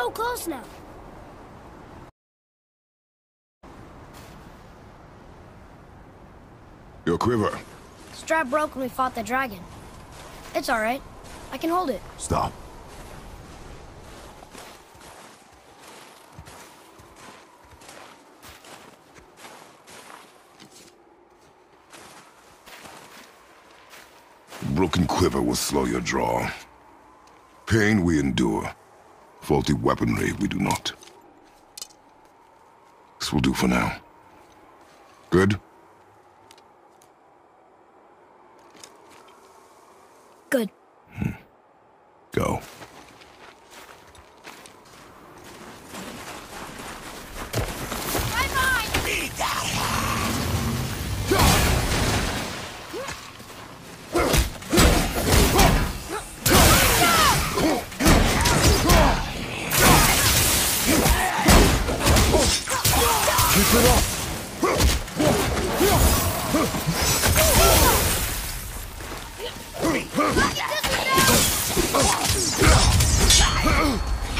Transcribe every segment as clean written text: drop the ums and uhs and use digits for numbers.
so close now. Your quiver. Strap broke when we fought the dragon. It's all right. I can hold it. Stop. The broken quiver will slow your draw. Pain we endure. Faulty weaponry we do not. This will do for now. Good? Good. Go.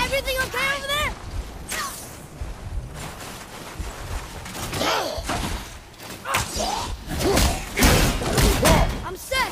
Everything okay over there? I'm set.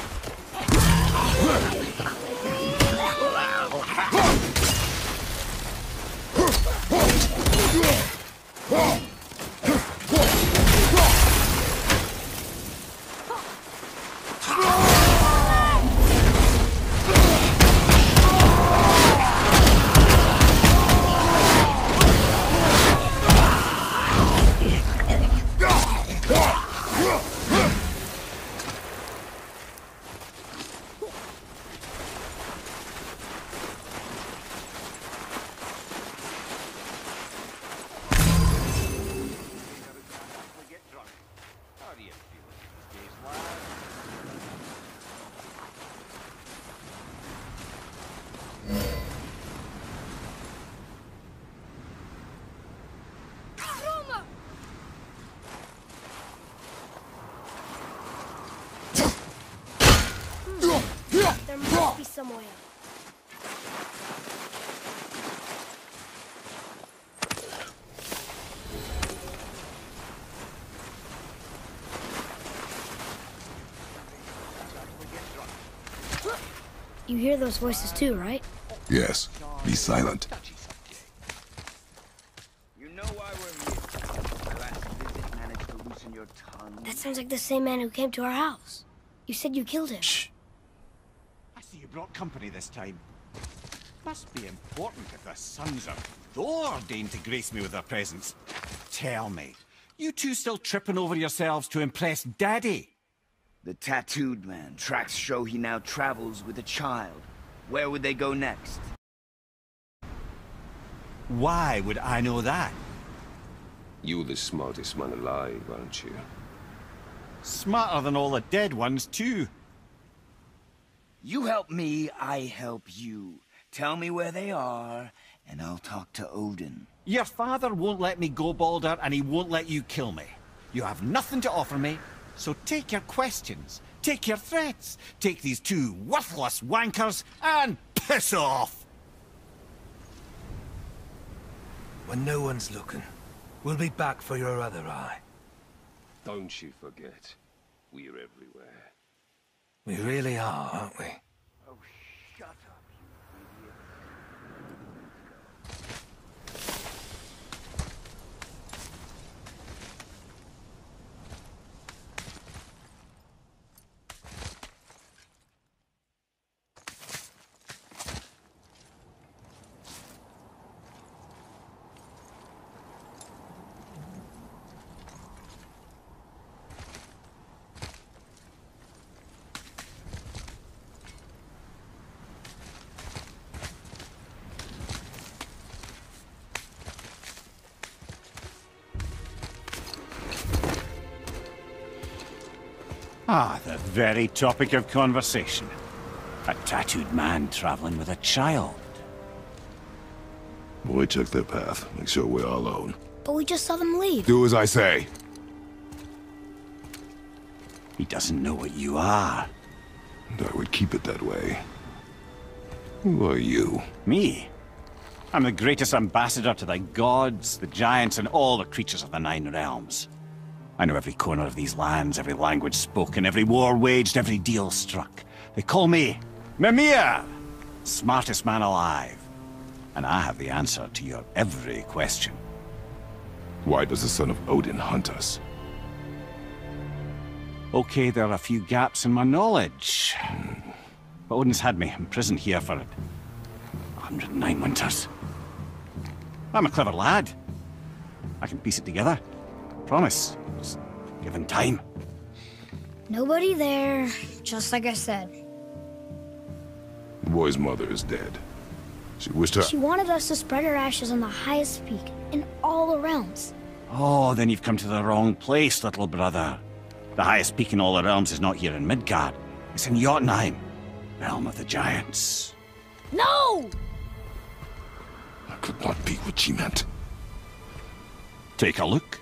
Somewhere. You hear those voices too, right? Yes. Be silent. You know why we're here. That sounds like the same man who came to our house. You said you killed him. Shh. You brought company this time. Must be important if the sons of Thor deign to grace me with their presence. Tell me, you two still tripping over yourselves to impress Daddy? The tattooed man. Tracks show he now travels with a child. Where would they go next? Why would I know that? You're the smartest man alive, aren't you? Smarter than all the dead ones, too. You help me, I help you. Tell me where they are, and I'll talk to Odin. Your father won't let me go, Baldur, and he won't let you kill me. You have nothing to offer me, so take your questions, take your threats, take these two worthless wankers, and piss off! When no one's looking, we'll be back for your other eye. Don't you forget, we're everywhere. We really are, aren't we? Oh, shut up, you Ah, the very topic of conversation. A tattooed man traveling with a child. Boy, check their path. Make sure we're alone. But we just saw them leave. Do as I say. He doesn't know what you are. And I would keep it that way. Who are you? Me? I'm the greatest ambassador to the gods, the giants, and all the creatures of the Nine Realms. I know every corner of these lands, every language spoken, every war waged, every deal struck. They call me Mimir, smartest man alive. And I have the answer to your every question. Why does the son of Odin hunt us? Okay, there are a few gaps in my knowledge. But Odin's had me imprisoned here for 109 winters. I'm a clever lad. I can piece it together. Promise. Just given time. Nobody there, just like I said. The boy's mother is dead. She wanted us to spread her ashes on the highest peak, in all the realms. Oh, then you've come to the wrong place, little brother. The highest peak in all the realms is not here in Midgard. It's in Jotunheim, realm of the giants. No! That could not be what she meant. Take a look.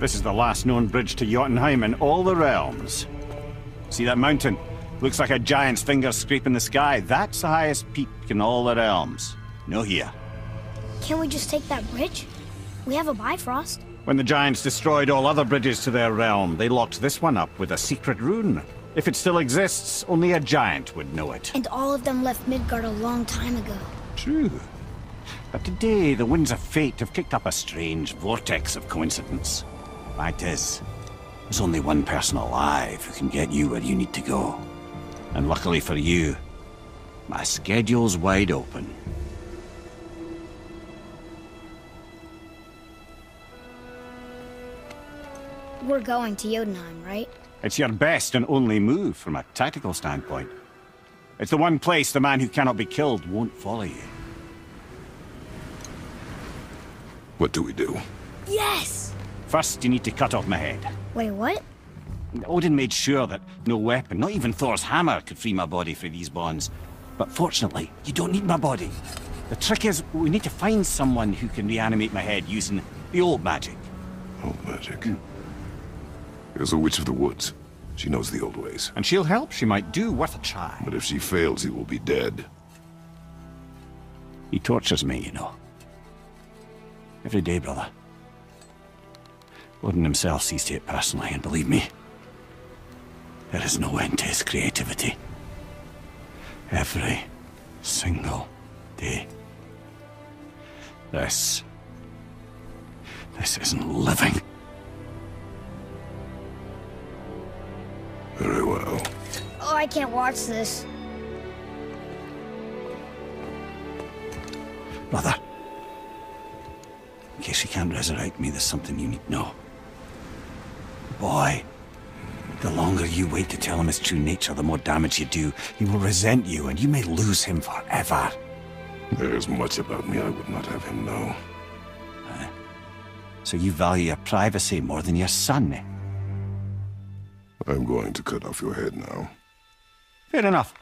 This is the last known bridge to Jotunheim in all the realms. See that mountain? Looks like a giant's finger scraping the sky. That's the highest peak in all the realms. No here. Can we just take that bridge? We have a Bifrost. When the giants destroyed all other bridges to their realm, they locked this one up with a secret rune. If it still exists, only a giant would know it. And all of them left Midgard a long time ago. True. But today, the winds of fate have kicked up a strange vortex of coincidence. Fact is, there's only one person alive who can get you where you need to go. And luckily for you, my schedule's wide open. We're going to Jotunheim, right? It's your best and only move from a tactical standpoint. It's the one place the man who cannot be killed won't follow you. What do we do? Yes! First, you need to cut off my head. Wait, what? Odin made sure that no weapon, not even Thor's hammer, could free my body from these bonds. But fortunately, you don't need my body. The trick is, we need to find someone who can reanimate my head using the old magic. Old magic? There's a witch of the woods. She knows the old ways. And she'll help. She might do worth a try. But if she fails, he will be dead. He tortures me, you know. Every day, brother. Odin himself sees to it personally, and believe me, there is no end to his creativity. Every single day. This isn't living. Very well. Oh, I can't watch this. Brother, in case you can't resurrect me, there's something you need to know. Boy, the longer you wait to tell him his true nature, the more damage you do. He will resent you, and you may lose him forever. There is much about me I would not have him know. So you value your privacy more than your son? I'm going to cut off your head now. Fair enough.